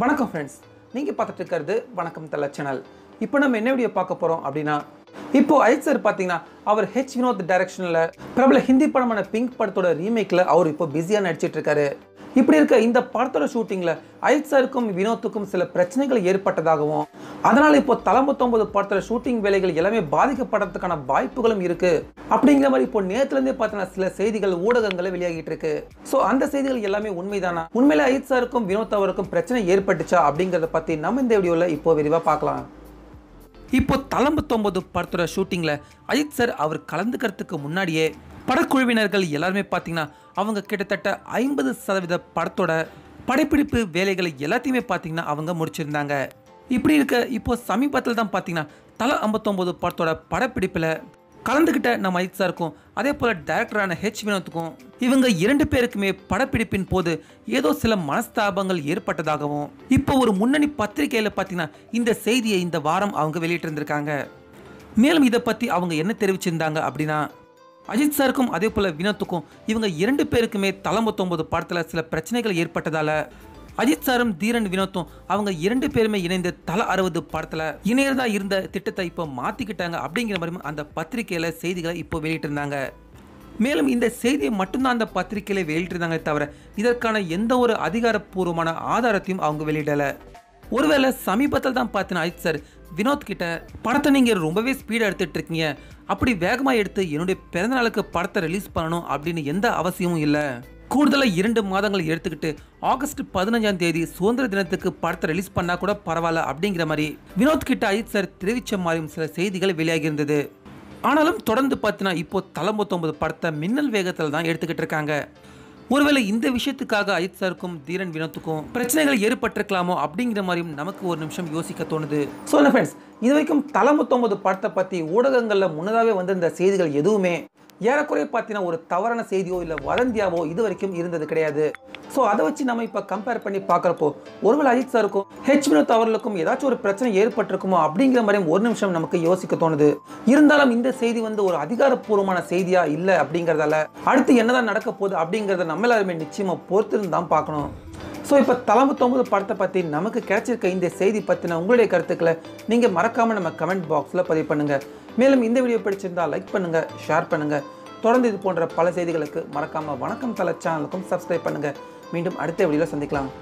வணக்கம் ஃப்ரெண்ட்ஸ், நீங்கள் பார்த்துட்டு இருக்கிறது வணக்கம் தல சேனல். இப்போ நம்ம என்ன வீடியோ பார்க்க போகிறோம் அப்படின்னா, இப்போ அஜித் சார் பார்த்தீங்கன்னா அவர் ஹெச் வினோத் டைரக்ஷனில் பிரபல ஹிந்தி படமான பிங்க் படத்தோட ரீமேக்கில் அவர் இப்போ பிஸியாக நடிச்சிட்டு இருக்காரு. இப்படி இருக்க இந்த படத்தோட ஷூட்டிங்கில் அஜித் சாருக்கும் வினோத்துக்கும் சில பிரச்சனைகள் ஏற்பட்டதாகவும், அதனால் இப்போ தல 59 படத்தோட ஷூட்டிங் வேலைகள் எல்லாமே பாதிக்கப்படறதுக்கான வாய்ப்புகளும் இருக்குது அப்படிங்கிற மாதிரி இப்போ நேற்றுலேருந்தே பார்த்தீங்கன்னா சில செய்திகள் ஊடகங்களில் வெளியாகிட்டு இருக்கு. ஸோ அந்த செய்திகள் எல்லாமே உண்மைதானா? உண்மையில அஜித் சாருக்கும் வினோத் அவருக்கும் பிரச்சனை ஏற்பட்டுச்சா அப்படிங்கிறத பற்றி நம்ம இந்த வீடியோவில் இப்போ விரிவாக பார்க்கலாம். இப்போ தல 59 படத்தோட ஷூட்டிங்கில் அஜித் சார் அவர் கலந்துக்கிறதுக்கு முன்னாடியே படக்குழுவினர்கள் எல்லாருமே பார்த்தீங்கன்னா அவங்க கிட்டத்தட்ட 50% படத்தோட படப்பிடிப்பு வேலைகளை எல்லாத்தையுமே பார்த்தீங்கன்னா அவங்க முடிச்சிருந்தாங்க. இப்படி இருக்க இப்போ சமீபத்தில் தான் பார்த்தீங்கன்னா தல 59 படத்தோட படப்பிடிப்பில் கலந்துக்கிட்ட நம்ம அஜித் சாருக்கும் அதே போல் டைரக்டரான ஹெச் வினோத்துக்கும் இவங்க 2 பேருக்குமே படப்பிடிப்பின் போது ஏதோ சில மனஸ்தாபங்கள் ஏற்பட்டதாகவும் இப்போ ஒரு முன்னணி பத்திரிகையில் பார்த்தீங்கன்னா இந்த செய்தியை இந்த வாரம் அவங்க வெளியிட்டிருந்திருக்காங்க. மேலும் இதை பற்றி அவங்க என்ன தெரிவிச்சிருந்தாங்க அப்படின்னா, அஜித் சாருக்கும் அதே போல் வினோத்துக்கும் இவங்க 2 பேருக்குமே தல 59 படத்தில் சில பிரச்சனைகள் ஏற்பட்டதால் அஜித் சாரும் தீரன் வினோத்தும் அவங்க 2 பேருமே இணைந்து தல 60 படத்தில் இணையதா இருந்த திட்டத்தை இப்போ மாற்றிக்கிட்டாங்க அப்படிங்கிற மாதிரி அந்த பத்திரிகையில் செய்திகளை இப்போ வெளியிட்டிருந்தாங்க. மேலும் இந்த செய்தியை மட்டும்தான் அந்த பத்திரிகையில் வெளியிட்டிருந்தாங்களே தவிர இதற்கான எந்த ஒரு அதிகாரப்பூர்வமான ஆதாரத்தையும் அவங்க வெளியிடலை. ஒருவேளை சமீபத்தில் தான் பார்த்தீங்கன்னா அஜித் சார் வினோத் கிட்ட, படத்தை நீங்கள் ரொம்பவே ஸ்பீடாக எடுத்துகிட்டு இருக்கீங்க, அப்படி வேகமாக எடுத்து என்னுடைய பிறந்தநாளுக்கு படத்தை ரிலீஸ் பண்ணணும் அப்படின்னு எந்த அவசியமும் இல்லை, கூடுதலாக 2 மாதங்கள் எடுத்துக்கிட்டு ஆகஸ்ட் 15 சுதந்திர தினத்துக்கு படத்தை ரிலீஸ் பண்ணால் கூட பரவாயில்ல அப்படிங்கிற மாதிரி வினோத் கிட்ட அஜித் சார் தெரிவித்த மாதிரியும் சில செய்திகள் வெளியாகி இருந்தது. ஆனாலும் தொடர்ந்து பார்த்தீங்கன்னா இப்போது தல 59 படத்தை மின்னல் வேகத்தில் தான் எடுத்துக்கிட்டு இருக்காங்க. ஒருவேளை இந்த விஷயத்துக்காக அஜித் சாருக்கும் தீரன் வினோத்துக்கும் பிரச்சனைகள் ஏற்பட்டிருக்கலாமோ அப்படிங்கிற மாதிரியும் நமக்கு ஒரு நிமிஷம் யோசிக்க தோணுது. ஸோ ஃப்ரெண்ட்ஸ், இது வரைக்கும் தல 59 படத்தை பற்றி ஊடகங்களில் முன்னதாகவே வந்திருந்த செய்திகள் எதுவுமே ஏறக்குறைய பார்த்தீங்கன்னா ஒரு தவறான செய்தியோ இல்லை வதந்தியாவோ இது வரைக்கும் இருந்தது கிடையாது. ஸோ அதை வச்சு நம்ம இப்போ கம்பேர் பண்ணி பார்க்குறப்போ ஒருவேளை அஜித் சாருக்கும் ஹெச் வினோத் அவர்களுக்கும் ஏதாச்சும் ஒரு பிரச்சனை ஏற்பட்டிருக்குமோ அப்படிங்கிற மாதிரியும் ஒரு நிமிஷம் நமக்கு யோசிக்க தோணுது. இருந்தாலும் இந்த செய்தி ஒரு அதிகாரப்பூர்வமான செய்தியா இல்லை அப்படிங்கிறதால அடுத்து என்னதான் நடக்க போகுது அப்படிங்கிறத நம்ம எல்லாருமே நிச்சயமாக பொறுத்திருந்து தான் பார்க்கணும். ஸோ இப்போ தல 59 படத்தை பற்றி நமக்கு கிடைச்சிருக்க இந்த செய்தி பற்றின உங்களுடைய கருத்துக்களை நீங்கள் மறக்காமல் நம்ம கமெண்ட் பாக்ஸில் பதிவு பண்ணுங்கள். மேலும் இந்த வீடியோ பிடிச்சிருந்தால் லைக் பண்ணுங்கள், ஷேர் பண்ணுங்கள். தொடர்ந்து இது போன்ற பல செய்திகளுக்கு மறக்காமல் வணக்கம் தல சேனலுக்கும் சப்ஸ்கிரைப் பண்ணுங்கள். மீண்டும் அடுத்த வீடியோவில் சந்திக்கலாம்.